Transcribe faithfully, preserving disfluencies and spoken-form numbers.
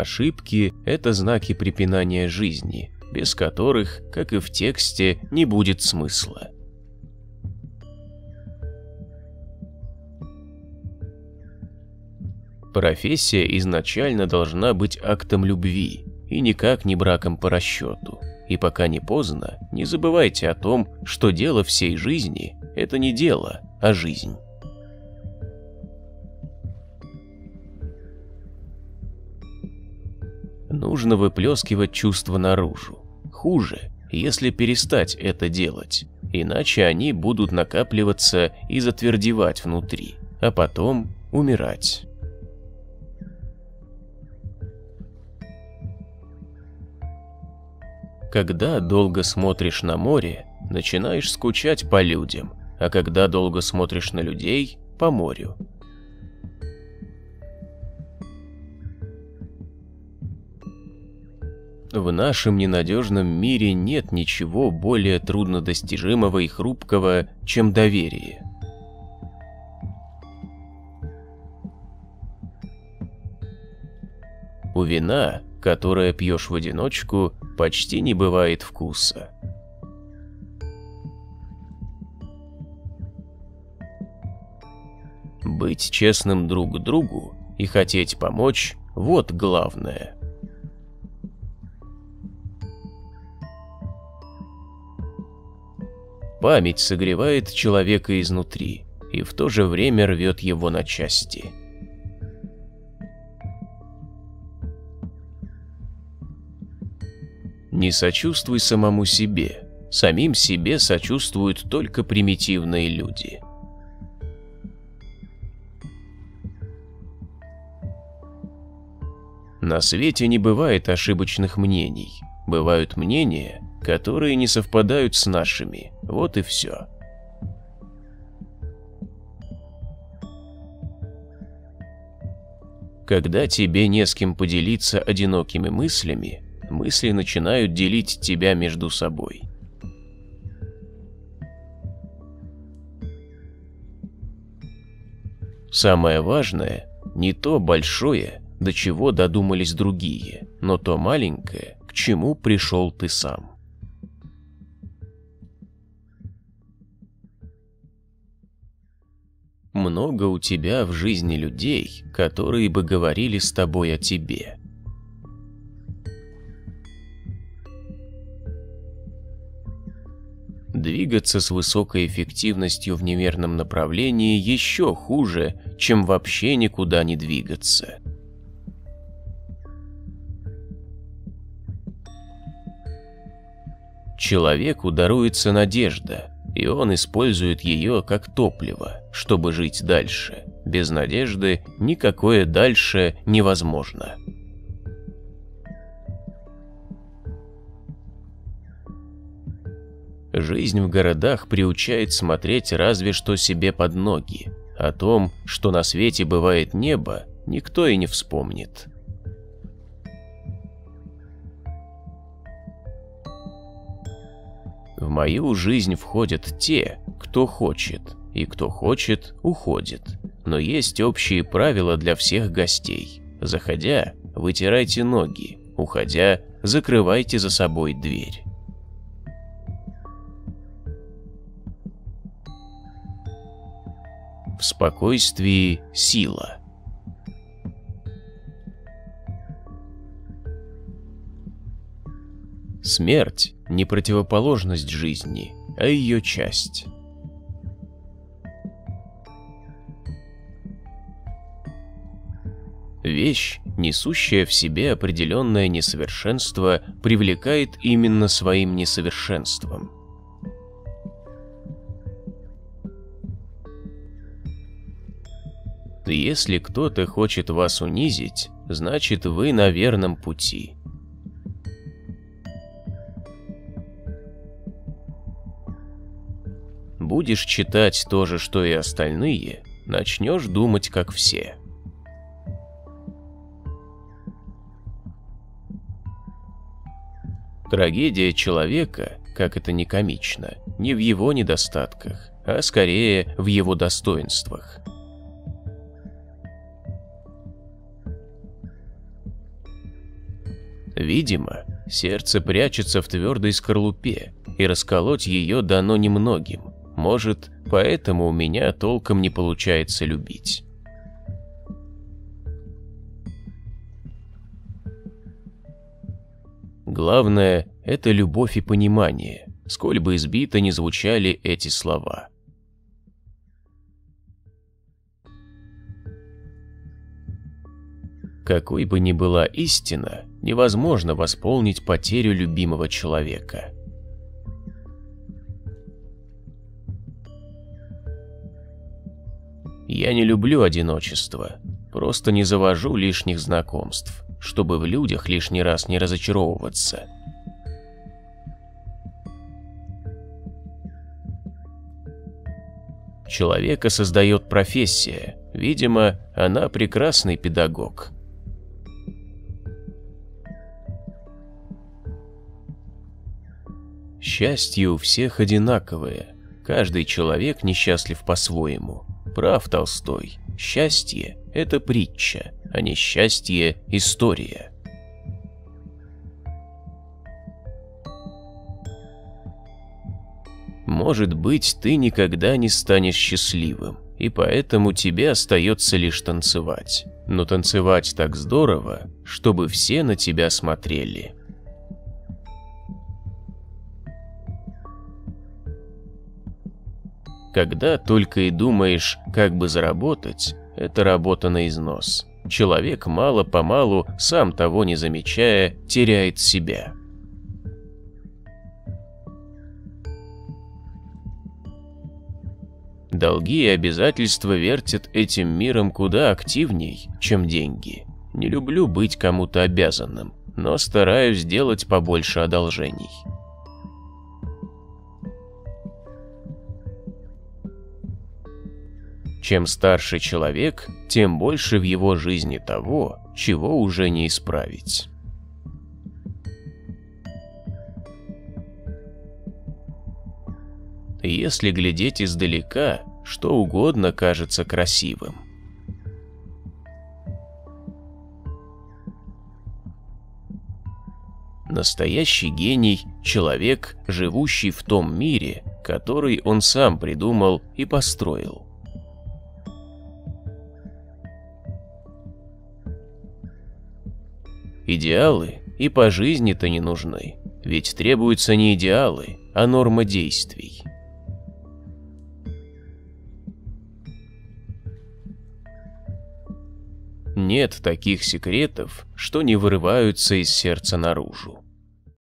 Ошибки – это знаки препинания жизни, без которых, как и в тексте, не будет смысла. Профессия изначально должна быть актом любви, и никак не браком по расчету. И пока не поздно, не забывайте о том, что дело всей жизни – это не дело, а жизнь. Нужно выплескивать чувства наружу. Хуже, если перестать это делать, иначе они будут накапливаться и затвердевать внутри, а потом умирать. Когда долго смотришь на море, начинаешь скучать по людям, а когда долго смотришь на людей – по морю. В нашем ненадежном мире нет ничего более труднодостижимого и хрупкого, чем доверие. У вина, которое пьешь в одиночку, почти не бывает вкуса. Быть честным друг другу и хотеть помочь – вот главное. Память согревает человека изнутри и в то же время рвет его на части. Не сочувствуй самому себе. Самим себе сочувствуют только примитивные люди. На свете не бывает ошибочных мнений. Бывают мнения, которые не совпадают с нашими. Вот и все. Когда тебе не с кем поделиться одинокими мыслями, мысли начинают делить тебя между собой. Самое важное – не то большое, до чего додумались другие, но то маленькое, к чему пришел ты сам. Много у тебя в жизни людей, которые бы говорили с тобой о тебе. Двигаться с высокой эффективностью в неверном направлении еще хуже, чем вообще никуда не двигаться. Человеку даруется надежда, и он использует ее как топливо, чтобы жить дальше. Без надежды никакое дальше невозможно. Жизнь в городах приучает смотреть разве что себе под ноги. О том, что на свете бывает небо, никто и не вспомнит. В мою жизнь входят те, кто хочет, и кто хочет, уходит. Но есть общие правила для всех гостей. Заходя, вытирайте ноги, уходя, закрывайте за собой дверь. В спокойствии сила. Смерть – не противоположность жизни, а ее часть. Вещь, несущая в себе определенное несовершенство, привлекает именно своим несовершенством. Если кто-то хочет вас унизить, значит вы на верном пути. Будешь читать то же, что и остальные, начнешь думать как все. Трагедия человека, как это ни комично, не в его недостатках, а скорее в его достоинствах. Видимо, сердце прячется в твердой скорлупе, и расколоть ее дано немногим. Может, поэтому у меня толком не получается любить. Главное – это любовь и понимание, сколь бы избито ни звучали эти слова. Какой бы ни была истина, невозможно восполнить потерю любимого человека. Я не люблю одиночество, просто не завожу лишних знакомств, чтобы в людях лишний раз не разочаровываться. Человека создает профессия, видимо, она прекрасный педагог. Счастье у всех одинаковое, каждый человек несчастлив по-своему. Прав Толстой, счастье – это притча, а несчастье – история. Может быть, ты никогда не станешь счастливым, и поэтому тебе остается лишь танцевать. Но танцевать так здорово, чтобы все на тебя смотрели. Когда только и думаешь, как бы заработать, это работа на износ. Человек мало-помалу, сам того не замечая, теряет себя. Долги и обязательства вертят этим миром куда активней, чем деньги. Не люблю быть кому-то обязанным, но стараюсь делать побольше одолжений. Чем старше человек, тем больше в его жизни того, чего уже не исправить. Если глядеть издалека, что угодно кажется красивым. Настоящий гений – человек, живущий в том мире, который он сам придумал и построил. Идеалы и по жизни-то не нужны, ведь требуются не идеалы, а норма действий. Нет таких секретов, что не вырываются из сердца наружу.